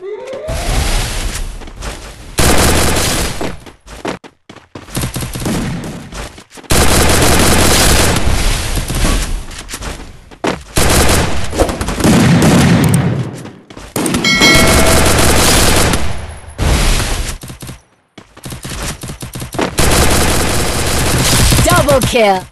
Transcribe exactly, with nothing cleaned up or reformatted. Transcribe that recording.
Double kill.